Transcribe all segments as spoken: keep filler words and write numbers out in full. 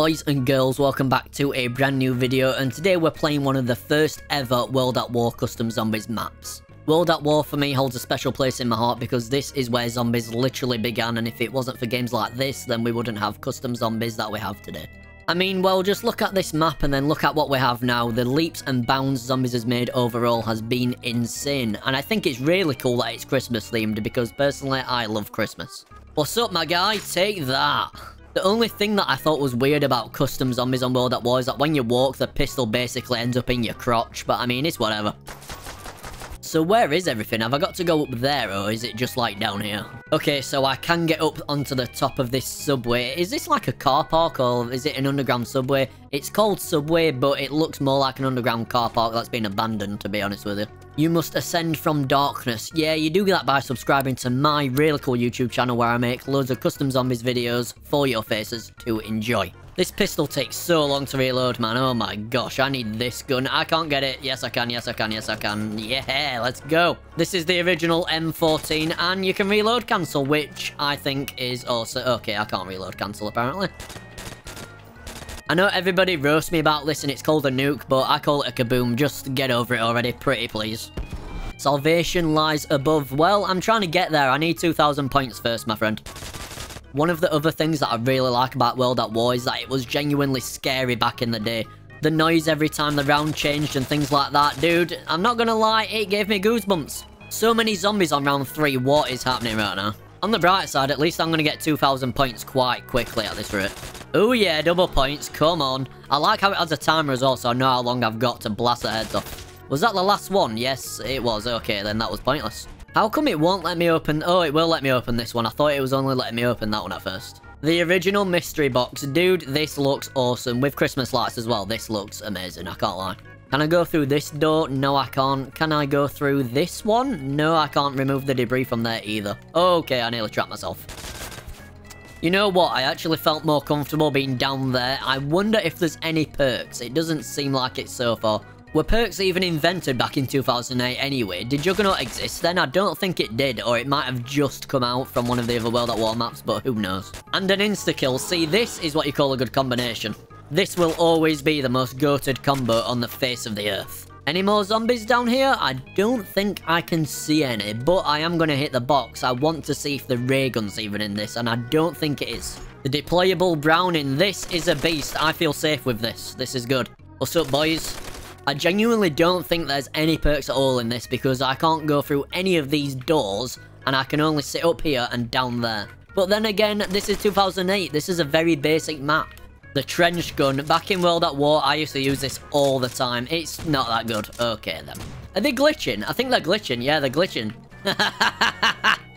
boys and girls, welcome back to a brand new video, and today we're playing one of the first ever World at War custom zombies maps. World at War for me holds a special place in my heart because this is where zombies literally began, and if it wasn't for games like this then we wouldn't have custom zombies that we have today. I mean, well, just look at this map and then look at what we have now. The leaps and bounds zombies has made overall has been insane, and I think it's really cool that it's Christmas themed because personally I love Christmas. What's up, my guy? Take that! The only thing that I thought was weird about custom zombies on World at War is that when you walk, the pistol basically ends up in your crotch, but I mean, it's whatever. So where is everything? Have I got to go up there, or is it just like down here? Okay, so I can get up onto the top of this subway. Is this like a car park, or is it an underground subway? It's called Subway, but it looks more like an underground car park that's been abandoned, to be honest with you. You must ascend from darkness. Yeah, you do that by subscribing to my really cool YouTube channel where I make loads of custom zombies videos for your faces to enjoy. This pistol takes so long to reload, man. Oh my gosh, I need this gun. I can't get it. Yes, I can. Yes, I can. Yes, I can. Yeah, let's go. This is the original M fourteen, and you can reload cancel, which I think is also... Okay, I can't reload cancel, apparently. I know everybody roasts me about this and it's called a nuke, but I call it a kaboom. Just get over it already, pretty please. Salvation lies above. Well, I'm trying to get there. I need two thousand points first, my friend. One of the other things that I really like about World at War is that it was genuinely scary back in the day. The noise every time the round changed and things like that. Dude, I'm not gonna lie, it gave me goosebumps. So many zombies on round three. What is happening right now? On the bright side, at least I'm gonna get two thousand points quite quickly at this rate. Oh yeah, double points, come on. I like how it has a timer as well, so I know how long I've got to blast their heads off. Was that the last one? Yes, it was. Okay, then that was pointless. How come it won't let me open... Oh, it will let me open this one. I thought it was only letting me open that one at first. The original mystery box. Dude, this looks awesome. With Christmas lights as well, this looks amazing, I can't lie. Can I go through this door? No, I can't. Can I go through this one? No, I can't remove the debris from there either. Okay, I nearly trapped myself. You know what? I actually felt more comfortable being down there. I wonder if there's any perks. It doesn't seem like it so far. Were perks even invented back in two thousand eight anyway? Did Juggernaut exist then? I don't think it did, or it might have just come out from one of the other World at War maps, but who knows. And an insta-kill. See, this is what you call a good combination. This will always be the most goated combo on the face of the earth. Any more zombies down here? I don't think I can see any, but I am going to hit the box. I want to see if the ray gun's even in this, and I don't think it is. The deployable Browning. This is a beast. I feel safe with this. This is good. What's up, boys? I genuinely don't think there's any perks at all in this because I can't go through any of these doors, and I can only sit up here and down there. But then again, this is two thousand eight. This is a very basic map. The trench gun. Back in World at War, I used to use this all the time. It's not that good. Okay, then. Are they glitching? I think they're glitching. Yeah, they're glitching.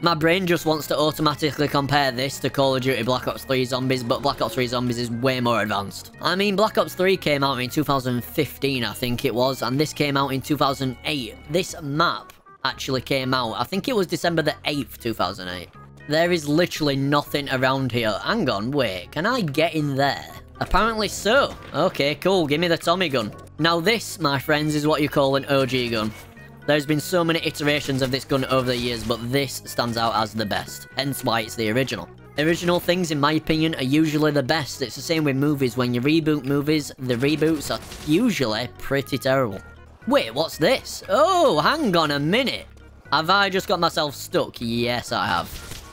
My brain just wants to automatically compare this to Call of Duty Black Ops three Zombies, but Black Ops three Zombies is way more advanced. I mean, Black Ops three came out in two thousand fifteen, I think it was, and this came out in two thousand eight. This map actually came out. I think it was December the eighth, two thousand eight. There is literally nothing around here. Hang on, wait. Can I get in there? Apparently so. Okay, cool. Give me the Tommy gun. Now this, my friends, is what you call an O G gun. There's been so many iterations of this gun over the years, but this stands out as the best. Hence why it's the original. Original things, in my opinion, are usually the best. It's the same with movies. When you reboot movies, the reboots are usually pretty terrible. Wait, what's this? Oh, hang on a minute. Have I just got myself stuck? Yes, I have.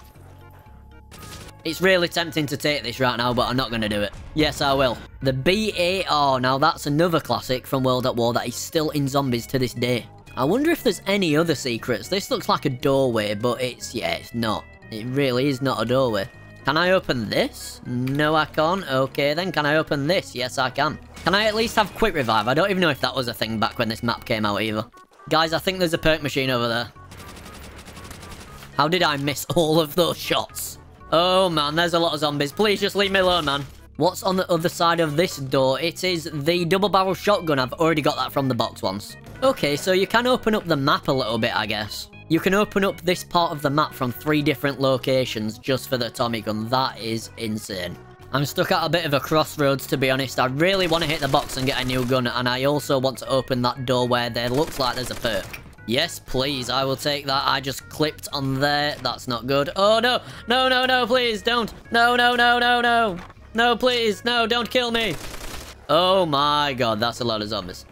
It's really tempting to take this right now, but I'm not going to do it. Yes, I will. The B A R. Now, that's another classic from World at War that is still in zombies to this day. I wonder if there's any other secrets. This looks like a doorway, but it's... Yeah, it's not. It really is not a doorway. Can I open this? No, I can't. Okay, then. Can I open this? Yes, I can. Can I at least have quick revive? I don't even know if that was a thing back when this map came out, either. Guys, I think there's a perk machine over there. How did I miss all of those shots? Oh, man, there's a lot of zombies. Please just leave me alone, man. What's on the other side of this door? It is the double-barrel shotgun. I've already got that from the box once. Okay, so you can open up the map a little bit, I guess. You can open up this part of the map from three different locations just for the Tommy gun. That is insane. I'm stuck at a bit of a crossroads, to be honest. I really want to hit the box and get a new gun, and I also want to open that door where there looks like there's a perk. Yes, please. I will take that. I just clipped on there. That's not good. Oh, no. No, no, no, please. Don't. No, no, no, no, no. No, please. No, don't kill me. Oh my god, that's a lot of zombies.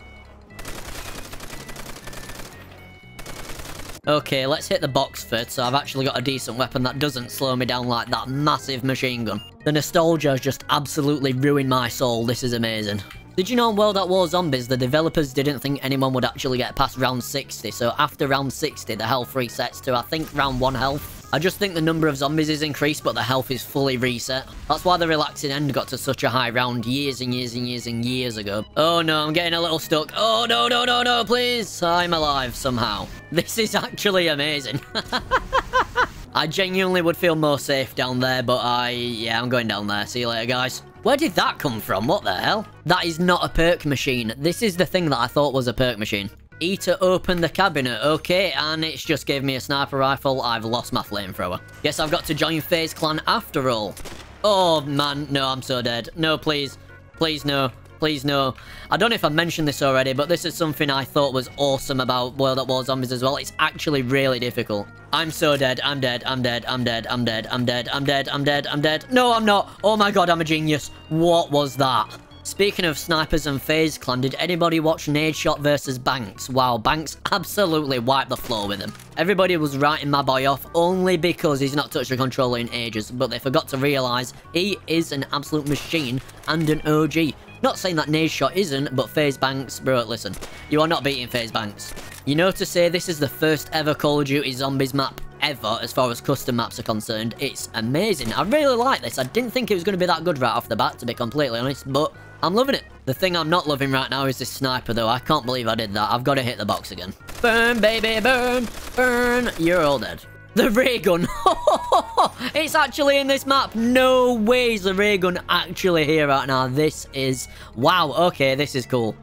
Okay, let's hit the box first, so I've actually got a decent weapon that doesn't slow me down like that massive machine gun. The nostalgia has just absolutely ruined my soul. This is amazing. Did you know in World at War Zombies, the developers didn't think anyone would actually get past round sixty, so after round sixty, the health resets to, I think, round one health. I just think the number of zombies is increased, but the health is fully reset. That's why the relaxing end got to such a high round years and years and years and years ago. Oh no, I'm getting a little stuck. Oh no, no, no, no, please! I'm alive somehow. This is actually amazing. I genuinely would feel more safe down there, but I... yeah, I'm going down there. See you later, guys. Where did that come from? What the hell? That is not a perk machine. This is the thing that I thought was a perk machine. E to open the cabinet. Okay, and it's just gave me a sniper rifle. I've lost my flamethrower. Guess I've got to join FaZe Clan after all. Oh, man. No, I'm so dead. No, please. Please, no. Please, no. I don't know if I mentioned this already, but this is something I thought was awesome about World at War Zombies as well. It's actually really difficult. I'm so dead. I'm dead. I'm dead. I'm dead. I'm dead. I'm dead. I'm dead. I'm dead. I'm dead. No, I'm not. Oh my god, I'm a genius. What was that? Speaking of snipers and FaZe Clan, did anybody watch Nadeshot versus Banks? Wow, Banks absolutely wiped the floor with him. Everybody was writing my boy off only because he's not touched a controller in ages, but they forgot to realise he is an absolute machine and an O G. Not saying that Nadeshot isn't, but FaZe Banks, bro, listen. You are not beating FaZe Banks. You know to say this is the first ever Call of Duty Zombies map ever as far as custom maps are concerned. It's amazing. I really like this. I didn't think it was going to be that good right off the bat, to be completely honest, but I'm loving it. The thing I'm not loving right now is this sniper, though. I can't believe I did that. I've got to hit the box again. Burn, baby, burn, burn. You're all dead. The ray gun. It's actually in this map. No way is the ray gun actually here right now. This is... wow, okay, this is cool.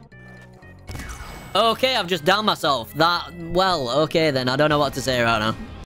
Okay, I've just downed myself. That... well, okay then. I don't know what to say right now.